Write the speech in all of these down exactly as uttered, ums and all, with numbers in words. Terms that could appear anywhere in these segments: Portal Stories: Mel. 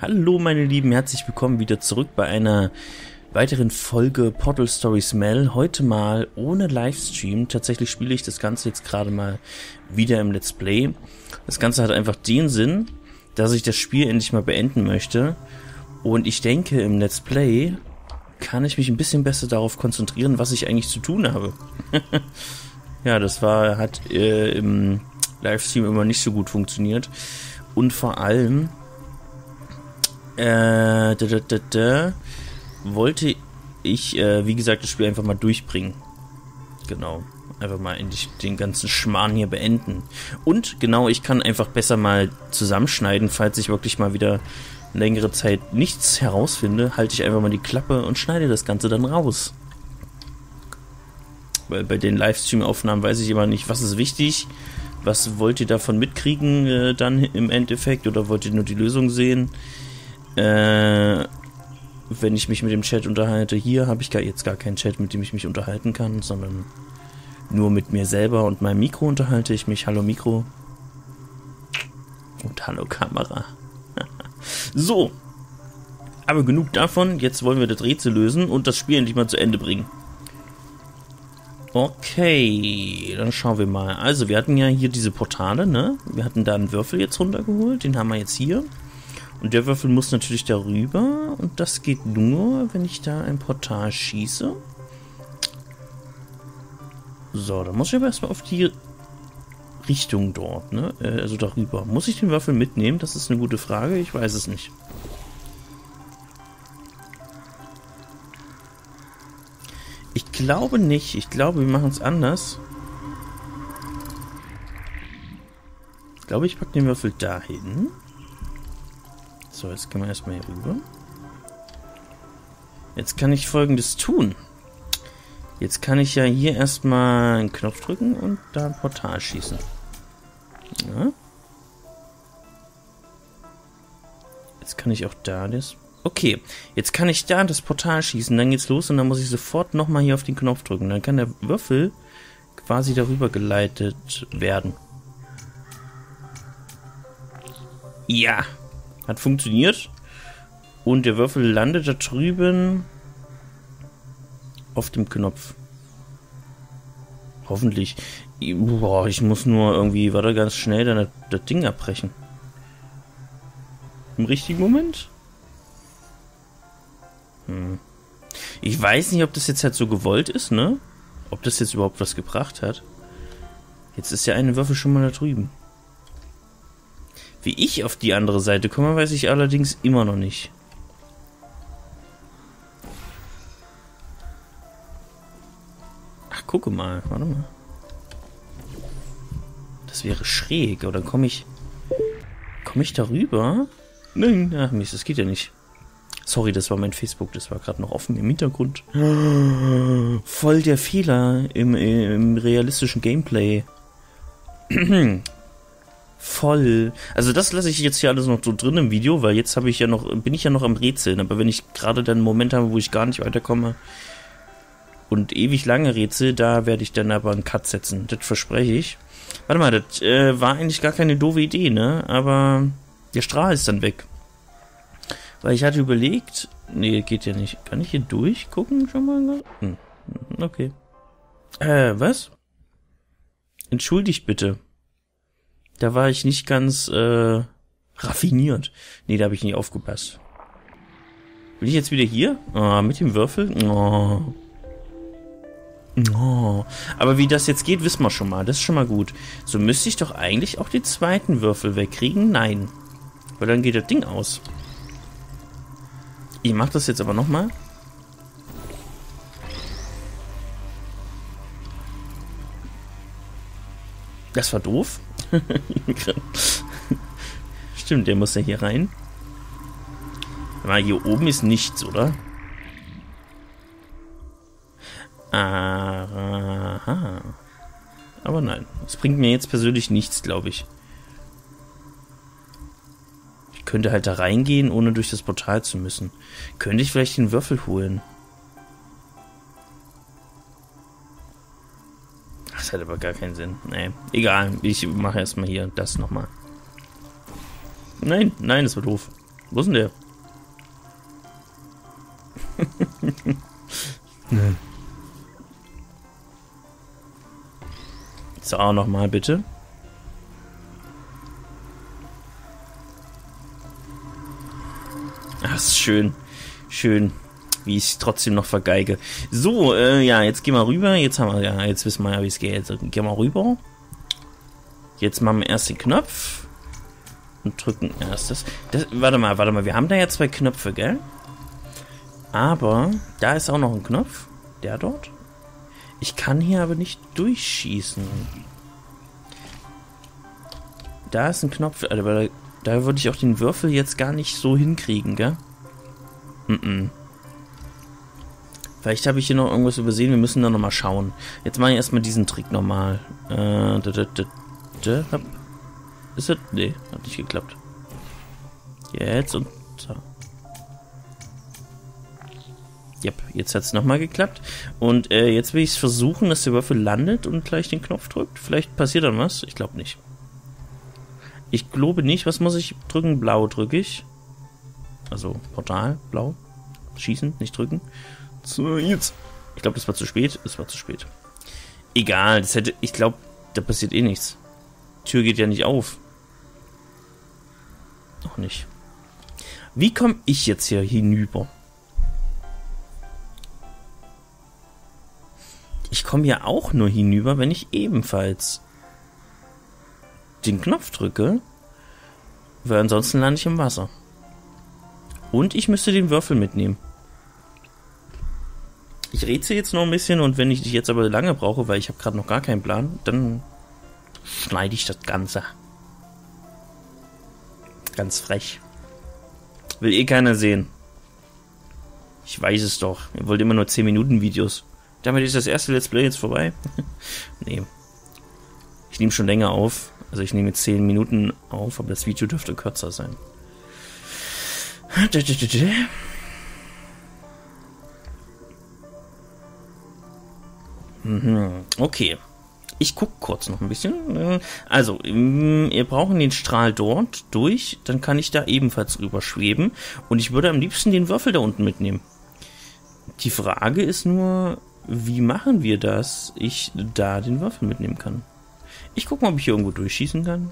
Hallo meine Lieben, herzlich willkommen wieder zurück bei einer weiteren Folge Portal Stories Mel. Heute mal ohne Livestream. Tatsächlich spiele ich das Ganze jetzt gerade mal wieder im Let's Play. Das Ganze hat einfach den Sinn, dass ich das Spiel endlich mal beenden möchte. Und ich denke, im Let's Play kann ich mich ein bisschen besser darauf konzentrieren, was ich eigentlich zu tun habe. Ja, das war hat äh, im Livestream immer nicht so gut funktioniert. Und vor allem Äh, da, da, da, da, wollte ich, äh, wie gesagt, das Spiel einfach mal durchbringen. Genau. Einfach mal endlich den ganzen Schmarrn hier beenden. Und, genau, ich kann einfach besser mal zusammenschneiden, falls ich wirklich mal wieder längere Zeit nichts herausfinde, halte ich einfach mal die Klappe und schneide das Ganze dann raus. Weil bei den Livestream-Aufnahmen weiß ich immer nicht, was ist wichtig, was wollt ihr davon mitkriegen, äh, dann im Endeffekt, oder wollt ihr nur die Lösung sehen? Äh, wenn ich mich mit dem Chat unterhalte, hier habe ich gar jetzt gar keinen Chat, mit dem ich mich unterhalten kann, sondern nur mit mir selber und meinem Mikro unterhalte ich mich. Hallo Mikro. Und hallo Kamera. So. Aber genug davon, jetzt wollen wir das Rätsel lösen und das Spiel endlich mal zu Ende bringen. Okay, dann schauen wir mal. Also, wir hatten ja hier diese Portale, ne? Wir hatten da einen Würfel jetzt runtergeholt, den haben wir jetzt hier. Und der Würfel muss natürlich darüber. Und das geht nur, wenn ich da ein Portal schieße. So, dann muss ich aber erstmal auf die Richtung dort, ne? Also darüber. Muss ich den Würfel mitnehmen? Das ist eine gute Frage. Ich weiß es nicht. Ich glaube nicht. Ich glaube, wir machen es anders. Ich glaube, ich packe den Würfel dahin. So, jetzt können wir erstmal hier rüber. Jetzt kann ich Folgendes tun. Jetzt kann ich ja hier erstmal einen Knopf drücken und da ein Portal schießen. Ja. Jetzt kann ich auch da das... Okay, jetzt kann ich da das Portal schießen, dann geht's los und dann muss ich sofort nochmal hier auf den Knopf drücken. Dann kann der Würfel quasi darüber geleitet werden. Ja! Hat funktioniert. Und der Würfel landet da drüben auf dem Knopf. Hoffentlich. Boah, ich muss nur irgendwie, warte, ganz schnell dann das, das Ding abbrechen. Im richtigen Moment? Hm. Ich weiß nicht, ob das jetzt halt so gewollt ist, ne? Ob das jetzt überhaupt was gebracht hat. Jetzt ist ja eine Würfel schon mal da drüben. Wie ich auf die andere Seite komme, weiß ich allerdings immer noch nicht. Ach, gucke mal. Warte mal. Das wäre schräg. Oder komme ich... Komme ich darüber? Nein. Ach Mist, das geht ja nicht. Sorry, das war mein Facebook. Das war gerade noch offen im Hintergrund. Voll der Fehler im, im realistischen Gameplay. Voll. Also das lasse ich jetzt hier alles noch so drin im Video, weil jetzt habe ich ja noch, bin ich ja noch am Rätseln. Aber wenn ich gerade dann einen Moment habe, wo ich gar nicht weiterkomme und ewig lange rätsel, da werde ich dann aber einen Cut setzen. Das verspreche ich. Warte mal, das äh, war eigentlich gar keine doofe Idee, ne? Aber der Strahl ist dann weg. Weil ich hatte überlegt, nee, geht ja nicht. Kann ich hier durchgucken schon mal? Hm. Okay. Äh, was? Entschuldigt bitte. Da war ich nicht ganz äh, raffiniert. Nee, da habe ich nicht aufgepasst. Bin ich jetzt wieder hier? Oh, mit dem Würfel? Oh. Oh. Aber wie das jetzt geht, wissen wir schon mal. Das ist schon mal gut. So müsste ich doch eigentlich auch den zweiten Würfel wegkriegen. Nein. Weil dann geht das Ding aus. Ich mache das jetzt aber nochmal. Das war doof. Stimmt, der muss ja hier rein. Aber hier oben ist nichts, oder? Aha. Aber nein. Das bringt mir jetzt persönlich nichts, glaube ich. Ich könnte halt da reingehen, ohne durch das Portal zu müssen. Könnte ich vielleicht den Würfel holen? Das hat aber gar keinen Sinn. Nee, egal. Ich mache erstmal hier das nochmal. Nein, nein, das war doof. Wo ist denn der? Nee. So, nochmal bitte. Ach, ist schön. Schön, wie ich es trotzdem noch vergeige. So, äh, ja, jetzt gehen wir rüber. Jetzt haben wir, ja, jetzt wissen wir ja, wie es geht. Jetzt gehen wir rüber. Jetzt machen wir erst den Knopf. Und drücken erst das. das. Warte mal, warte mal. Wir haben da ja zwei Knöpfe, gell? Aber da ist auch noch ein Knopf. Der dort. Ich kann hier aber nicht durchschießen. Da ist ein Knopf. Also, da, da würde ich auch den Würfel jetzt gar nicht so hinkriegen, gell? Mm-mm. Vielleicht habe ich hier noch irgendwas übersehen. Wir müssen da nochmal schauen. Jetzt mache ich erstmal diesen Trick nochmal. Äh, ist das? Nee, hat nicht geklappt. Jetzt und so. Yep, jetzt hat es nochmal geklappt. Und äh, jetzt will ich es versuchen, dass der Würfel landet und gleich den Knopf drückt. Vielleicht passiert dann was. Ich glaube nicht. Ich glaube nicht. Was muss ich drücken? Blau drücke ich. Also Portal, blau. Schießen, nicht drücken. So, jetzt. Ich glaube, das war zu spät. Es war zu spät. Egal, das hätte. Ich glaube, da passiert eh nichts. Die Tür geht ja nicht auf. Noch nicht. Wie komme ich jetzt hier hinüber? Ich komme ja auch nur hinüber, wenn ich ebenfalls den Knopf drücke, weil ansonsten lande ich im Wasser. Und ich müsste den Würfel mitnehmen. Ich rätsel jetzt noch ein bisschen und wenn ich dich jetzt aber lange brauche, weil ich habe gerade noch gar keinen Plan, dann schneide ich das Ganze. Ganz frech. Will eh keiner sehen. Ich weiß es doch. Ihr wollt immer nur zehn Minuten Videos. Damit ist das erste Let's Play jetzt vorbei. Nee. Ich nehme schon länger auf. Also ich nehme jetzt zehn Minuten auf, aber das Video dürfte kürzer sein. Okay. Ich gucke kurz noch ein bisschen. Also, wir brauchen den Strahl dort durch. Dann kann ich da ebenfalls rüber schweben. Und ich würde am liebsten den Würfel da unten mitnehmen. Die Frage ist nur... Wie machen wir das, ich da den Würfel mitnehmen kann? Ich gucke mal, ob ich hier irgendwo durchschießen kann.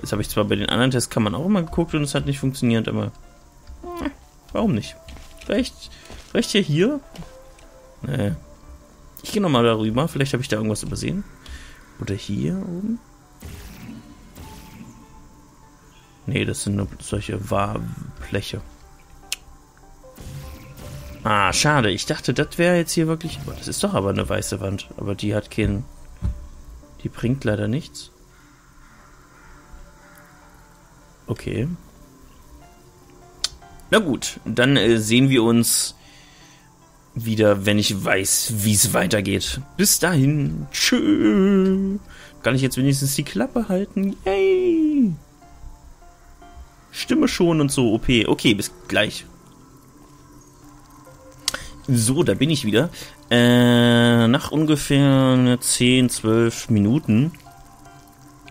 Jetzt habe ich zwar bei den anderen Tests kann man auch immer geguckt und es hat nicht funktioniert, aber... Äh, warum nicht? Vielleicht, vielleicht hier hier? Nee. Ich gehe nochmal darüber, vielleicht habe ich da irgendwas übersehen. Oder hier oben? Nee, das sind nur solche Wabenfläche. Ah, schade. Ich dachte, das wäre jetzt hier wirklich... Oh, das ist doch aber eine weiße Wand. Aber die hat keinen... Die bringt leider nichts. Okay. Na gut, dann äh, sehen wir uns wieder, wenn ich weiß, wie es weitergeht. Bis dahin. Tschö. Kann ich jetzt wenigstens die Klappe halten? Yay. Stimme schon und so. O P. Okay, bis gleich. So, da bin ich wieder. Äh, nach ungefähr zehn, zwölf Minuten,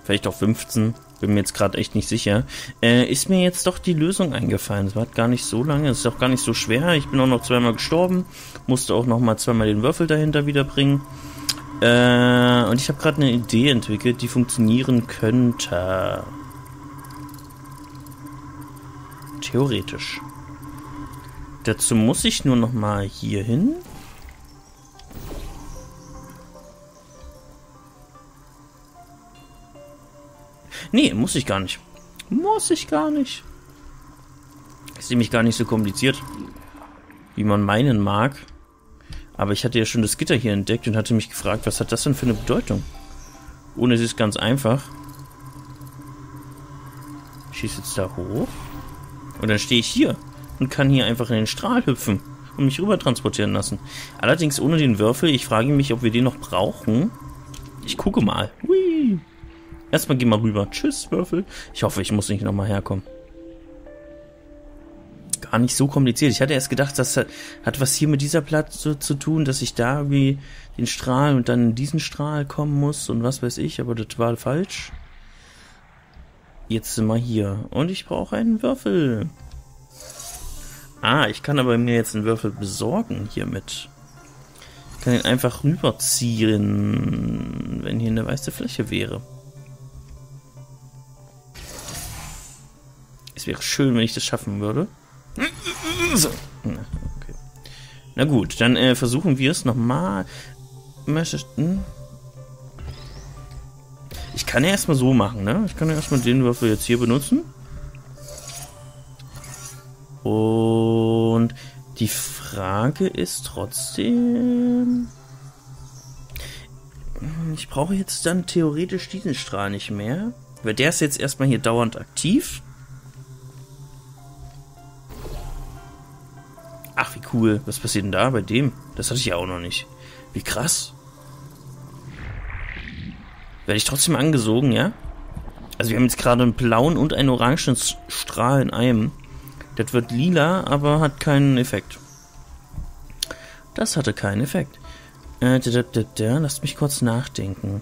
vielleicht auch fünfzehn, bin mir jetzt gerade echt nicht sicher, äh, ist mir jetzt doch die Lösung eingefallen. Es war gar nicht so lange, es ist auch gar nicht so schwer. Ich bin auch noch zweimal gestorben, musste auch noch mal zweimal den Würfel dahinter wiederbringen. Äh, und ich habe gerade eine Idee entwickelt, die funktionieren könnte. Theoretisch. Dazu muss ich nur noch mal hier hin. Nee, muss ich gar nicht. Muss ich gar nicht. Ist nämlich gar nicht so kompliziert, wie man meinen mag. Aber ich hatte ja schon das Gitter hier entdeckt und hatte mich gefragt, was hat das denn für eine Bedeutung? Ohne es ist ganz einfach. Ich schieße jetzt da hoch. Und dann stehe ich hier. Und kann hier einfach in den Strahl hüpfen und mich rüber transportieren lassen. Allerdings ohne den Würfel. Ich frage mich, ob wir den noch brauchen. Ich gucke mal. Hui. Erstmal gehen wir rüber. Tschüss, Würfel. Ich hoffe, ich muss nicht nochmal herkommen. Gar nicht so kompliziert. Ich hatte erst gedacht, das hat was hier mit dieser Platte zu tun, dass ich da irgendwie den Strahl und dann in diesen Strahl kommen muss und was weiß ich. Aber das war falsch. Jetzt sind wir hier. Und ich brauche einen Würfel. Ah, ich kann aber mir jetzt einen Würfel besorgen hiermit. Ich kann ihn einfach rüberziehen, wenn hier eine weiße Fläche wäre. Es wäre schön, wenn ich das schaffen würde. So. Na, okay. Na gut, dann äh, versuchen wir es nochmal. Ich kann ja erstmal so machen, ne? Ich kann ja erstmal den Würfel jetzt hier benutzen. Und die Frage ist trotzdem... Ich brauche jetzt dann theoretisch diesen Strahl nicht mehr. Weil der ist jetzt erstmal hier dauernd aktiv. Ach, wie cool. Was passiert denn da bei dem? Das hatte ich ja auch noch nicht. Wie krass. Werde ich trotzdem angesogen, ja? Also wir haben jetzt gerade einen blauen und einen orangen Strahl in einem. Das wird lila, aber hat keinen Effekt. Das hatte keinen Effekt. Äh, da, da, da, da. Lasst mich kurz nachdenken.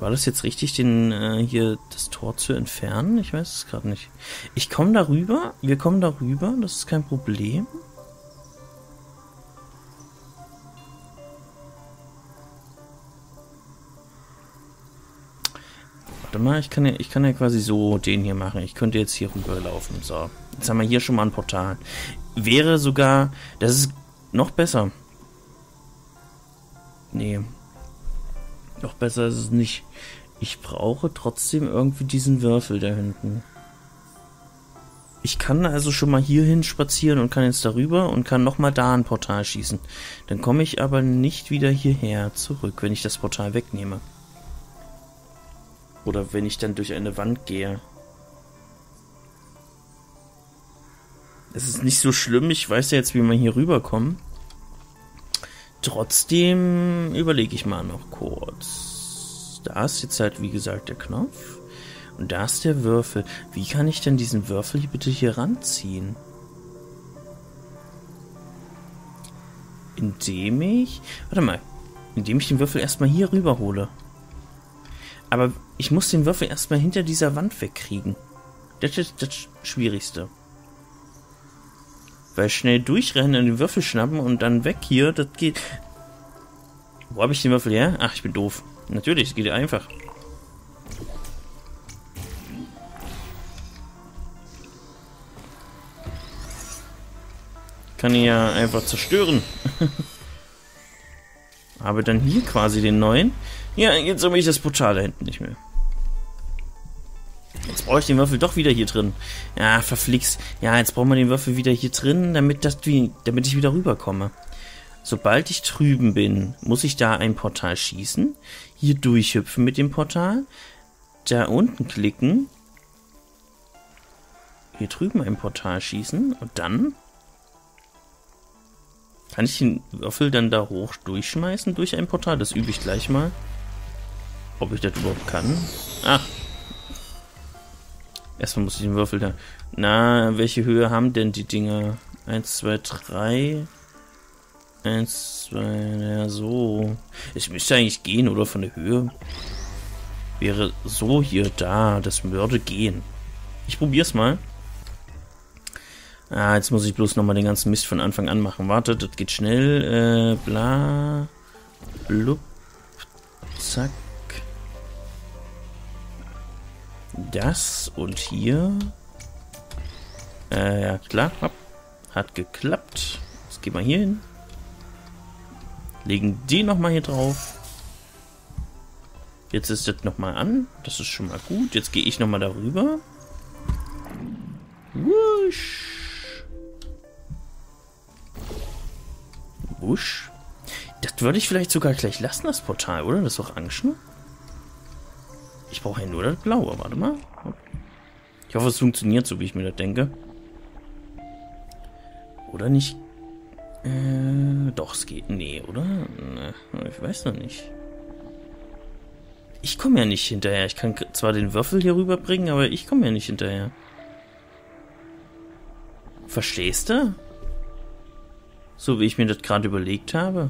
War das jetzt richtig, den äh, hier das Tor zu entfernen? Ich weiß es gerade nicht. Ich komme darüber. Wir kommen darüber. Das ist kein Problem. Warte mal, ich kann, ja, ich kann ja quasi so den hier machen. Ich könnte jetzt hier rüberlaufen. So, jetzt haben wir hier schon mal ein Portal. Wäre sogar... Das ist noch besser. Nee. Noch besser ist es nicht. Ich brauche trotzdem irgendwie diesen Würfel da hinten. Ich kann also schon mal hier hin spazieren und kann jetzt darüber und kann nochmal da ein Portal schießen. Dann komme ich aber nicht wieder hierher zurück, wenn ich das Portal wegnehme. Oder wenn ich dann durch eine Wand gehe. Es ist nicht so schlimm. Ich weiß ja jetzt, wie man hier rüberkommt. Trotzdem überlege ich mal noch kurz. Da ist jetzt halt, wie gesagt, der Knopf. Und da ist der Würfel. Wie kann ich denn diesen Würfel bitte hier ranziehen? Indem ich... Warte mal. Indem ich den Würfel erstmal hier rüberhole. Aber ich muss den Würfel erstmal hinter dieser Wand wegkriegen. Das ist das Schwierigste. Weil schnell durchrennen und den Würfel schnappen und dann weg hier, das geht... Wo habe ich den Würfel her? Ach, ich bin doof. Natürlich, es geht einfach. Kann ihn ja einfach zerstören. Habe dann hier quasi den neuen. Ja, jetzt habe ich das Portal da hinten nicht mehr. Jetzt brauche ich den Würfel doch wieder hier drin. Ja, verflixt. Ja, jetzt brauchen wir den Würfel wieder hier drin, damit, das, damit ich wieder rüberkomme. Sobald ich drüben bin, muss ich da ein Portal schießen. Hier durchhüpfen mit dem Portal. Da unten klicken. Hier drüben ein Portal schießen. Und dann... Kann ich den Würfel dann da hoch durchschmeißen durch ein Portal? Das übe ich gleich mal. Ob ich das überhaupt kann? Ah. Erstmal muss ich den Würfel da... Na, welche Höhe haben denn die Dinger? eins, zwei, drei. eins, zwei, ja so. Es müsste eigentlich gehen, oder? Von der Höhe. Wäre so hier da. Das würde gehen. Ich probier's mal. Ah, jetzt muss ich bloß nochmal den ganzen Mist von Anfang an machen. Warte, das geht schnell. Äh, bla. Blub. Zack. Das und hier. Äh, ja, klar. Hopp. Hat geklappt. Jetzt gehen wir hier hin. Legen die nochmal hier drauf. Jetzt ist das nochmal an. Das ist schon mal gut. Jetzt gehe ich nochmal darüber. Wusch. Busch. Das würde ich vielleicht sogar gleich lassen, das Portal, oder? Das ist doch angeschnitten. Ich brauche ja nur das Blaue. Warte mal. Ich hoffe, es funktioniert so, wie ich mir das denke. Oder nicht? Äh, doch, es geht. Nee, oder? Na, ich weiß noch nicht. Ich komme ja nicht hinterher. Ich kann zwar den Würfel hier rüberbringen, aber ich komme ja nicht hinterher. Verstehst du? So wie ich mir das gerade überlegt habe.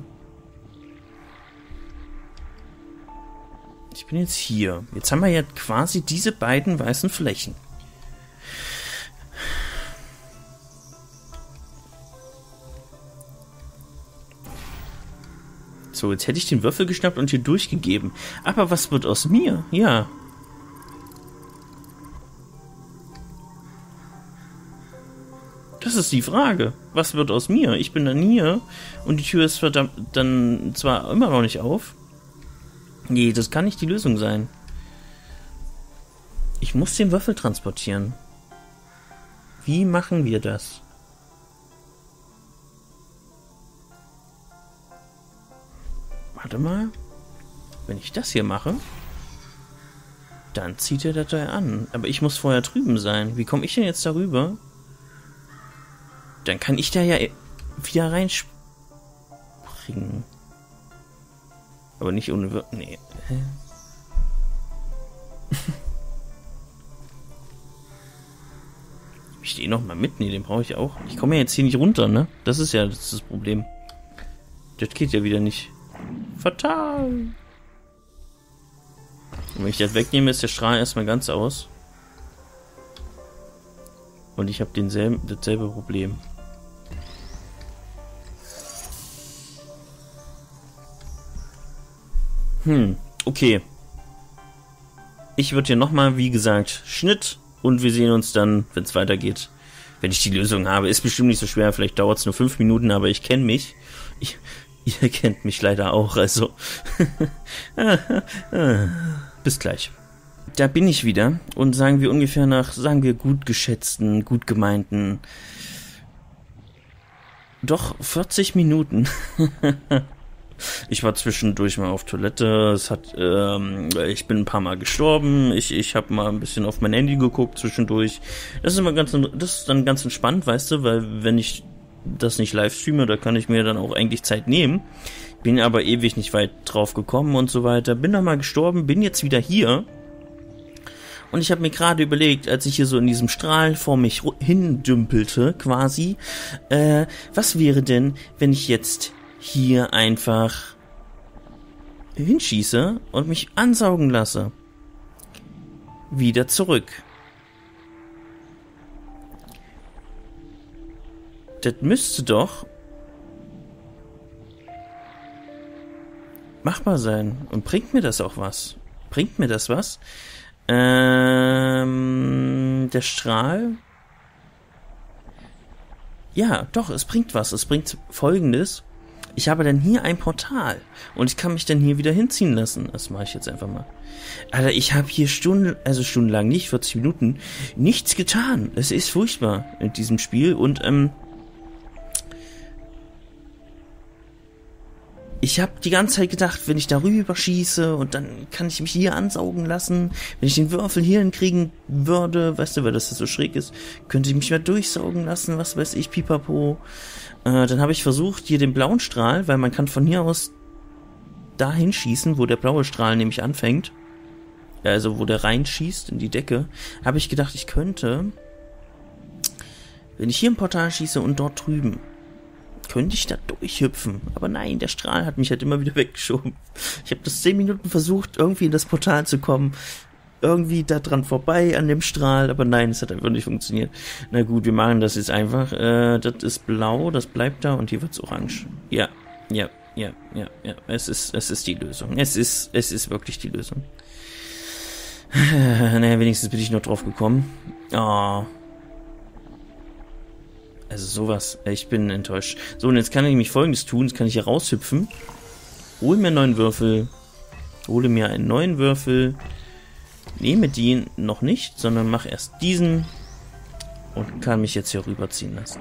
Ich bin jetzt hier. Jetzt haben wir ja quasi diese beiden weißen Flächen. So, jetzt hätte ich den Würfel geschnappt und hier durchgegeben. Aber was wird aus mir? Ja. Das ist die Frage. Was wird aus mir? Ich bin dann hier und die Tür ist verdammt dann zwar immer noch nicht auf. Nee, das kann nicht die Lösung sein. Ich muss den Würfel transportieren. Wie machen wir das? Warte mal. Wenn ich das hier mache, dann zieht er das da an. Aber ich muss vorher drüben sein. Wie komme ich denn jetzt darüber? Dann kann ich da ja wieder reinspringen. Aber nicht ohne Wirkung. Nee. Ich stehe noch mal mit. Nee, den brauche ich auch. Ich komme ja jetzt hier nicht runter, ne? Das ist ja das, ist das Problem. Das geht ja wieder nicht. Fatal. Und wenn ich das wegnehme, ist der Strahl erstmal ganz aus. Und ich habe denselben, dasselbe Problem. Hm, okay. Ich würde hier nochmal, wie gesagt, Schnitt. Und wir sehen uns dann, wenn es weitergeht. Wenn ich die Lösung habe. Ist bestimmt nicht so schwer. Vielleicht dauert es nur fünf Minuten, aber ich kenne mich. Ich, ihr kennt mich leider auch, also. Bis gleich. Da bin ich wieder. Und sagen wir ungefähr nach, sagen wir, gut geschätzten, gut gemeinten. Doch, vierzig Minuten. Ich war zwischendurch mal auf Toilette, es hat, ähm, ich bin ein paar Mal gestorben, ich, ich habe mal ein bisschen auf mein Handy geguckt zwischendurch. Das ist immer ganz, das ist dann ganz entspannt, weißt du, weil wenn ich das nicht live streame, da kann ich mir dann auch eigentlich Zeit nehmen. Bin aber ewig nicht weit drauf gekommen und so weiter, bin dann mal gestorben, bin jetzt wieder hier. Und ich habe mir gerade überlegt, als ich hier so in diesem Strahl vor mich hindümpelte, quasi, äh, was wäre denn, wenn ich jetzt hier einfach hinschieße und mich ansaugen lasse. Wieder zurück. Das müsste doch machbar sein. Und bringt mir das auch was? Bringt mir das was? Ähm, der Strahl... Ja, doch, es bringt was. Es bringt Folgendes. Ich habe dann hier ein Portal und ich kann mich dann hier wieder hinziehen lassen. Das mache ich jetzt einfach mal. Alter, ich habe hier Stunden, also stundenlang, nicht vierzig Minuten, nichts getan. Es ist furchtbar in diesem Spiel und ähm, ich habe die ganze Zeit gedacht, wenn ich darüber schieße und dann kann ich mich hier ansaugen lassen. Wenn ich den Würfel hier hinkriegen würde, weißt du, weil das so schräg ist, könnte ich mich mal durchsaugen lassen, was weiß ich, pipapo. Äh, dann habe ich versucht, hier den blauen Strahl, weil man kann von hier aus dahin schießen, wo der blaue Strahl nämlich anfängt. Also wo der reinschießt in die Decke. Habe ich gedacht, ich könnte, wenn ich hier im Portal schieße und dort drüben, könnte ich da durchhüpfen. Aber nein, der Strahl hat mich halt immer wieder weggeschoben. Ich habe das zehn Minuten versucht, irgendwie in das Portal zu kommen. Irgendwie da dran vorbei an dem Strahl, aber nein, es hat einfach nicht funktioniert. Na gut, wir machen das jetzt einfach. Äh, das ist blau, das bleibt da und hier wird's orange. Ja, ja, ja, ja, ja. Es ist, es ist die Lösung. Es ist, es ist wirklich die Lösung. Naja, wenigstens bin ich noch drauf gekommen. Oh. Also sowas. Ich bin enttäuscht. So, und jetzt kann ich nämlich Folgendes tun. Jetzt kann ich hier raushüpfen. Hol mir einen neuen Würfel. Hole mir einen neuen Würfel. Nehme den noch nicht, sondern mache erst diesen und kann mich jetzt hier rüberziehen lassen.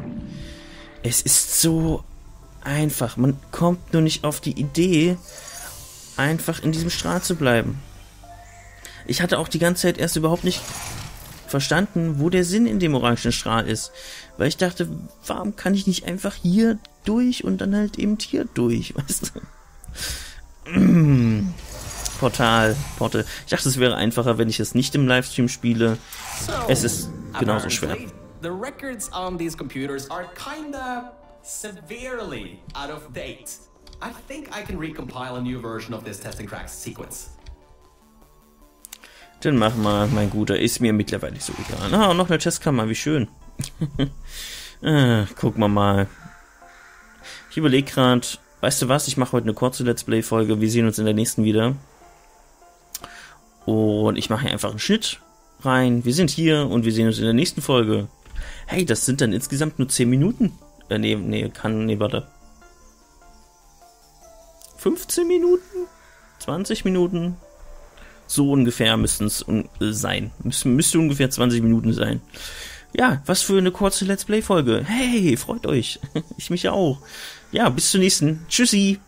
Es ist so einfach. Man kommt nur nicht auf die Idee, einfach in diesem Strahl zu bleiben. Ich hatte auch die ganze Zeit erst überhaupt nicht verstanden, wo der Sinn in dem orangen Strahl ist. Weil ich dachte, warum kann ich nicht einfach hier durch und dann halt eben hier durch, weißt du? Portal, Portal. Ich dachte, es wäre einfacher, wenn ich es nicht im Livestream spiele. Es ist genauso schwer. The records on these computers are kinda severely out of date. I think I can recompile a new version of this testing tracks sequence. Dann mach mal, mein Guter. Ist mir mittlerweile so egal. Ah, und noch eine Chestkammer, wie schön. ah, gucken wir mal. Ich überlege gerade, weißt du was? Ich mache heute eine kurze Let's Play-Folge. Wir sehen uns in der nächsten wieder. Und ich mache hier einfach einen Schnitt rein. Wir sind hier und wir sehen uns in der nächsten Folge. Hey, das sind dann insgesamt nur zehn Minuten. Äh, nee, nee, kann, nee, warte. fünfzehn Minuten? zwanzig Minuten? So ungefähr müssten es sein. Müsste, müsste ungefähr zwanzig Minuten sein. Ja, was für eine kurze Let's Play-Folge. Hey, freut euch. Ich mich ja auch. Ja, bis zur nächsten. Tschüssi.